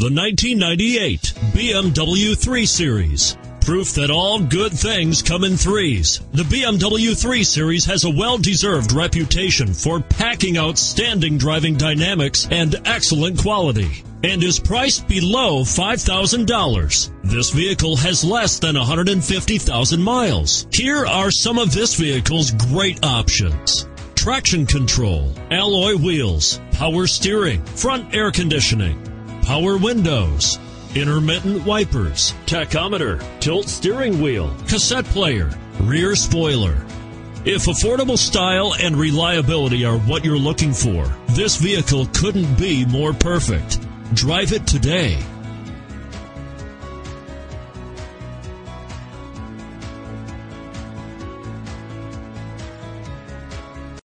The 1998 BMW 3 Series. Proof that all good things come in threes. The BMW 3 Series has a well-deserved reputation for packing outstanding driving dynamics and excellent quality, and is priced below $5,000. This vehicle has less than 150,000 miles. Here are some of this vehicle's great options. Traction control, alloy wheels, power steering, front air conditioning, power windows, intermittent wipers, tachometer, tilt steering wheel, cassette player, rear spoiler. If affordable style and reliability are what you're looking for, this vehicle couldn't be more perfect. Drive it today.